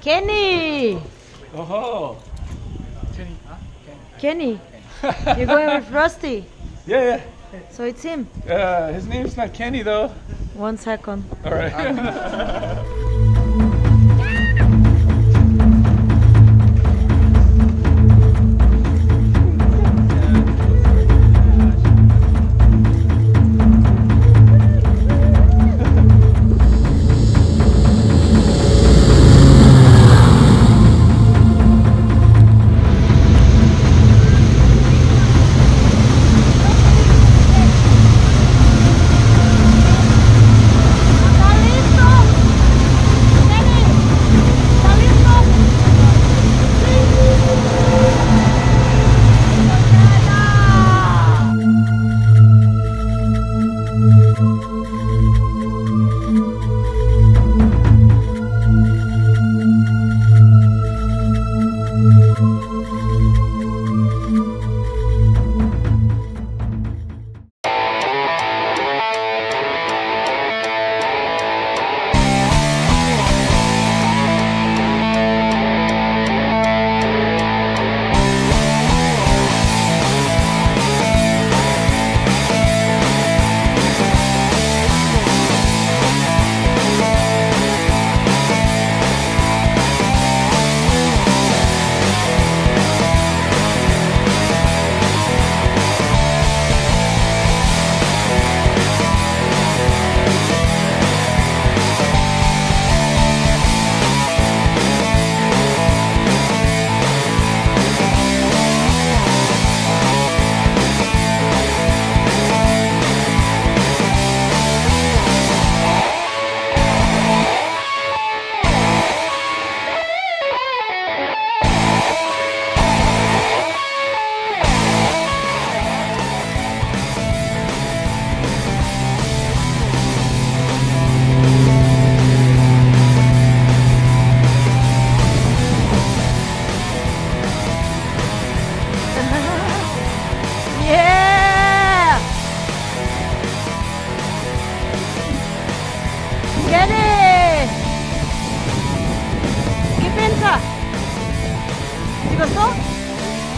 Kenny! Oh! Kenny, huh? Kenny. Kenny. You're going with Rusty? Yeah, yeah. So it's him? His name's not Kenny though. 1 second. Alright.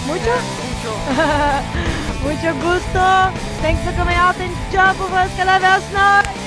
Mucho? Mucho gusto. Thanks for coming out and job with us.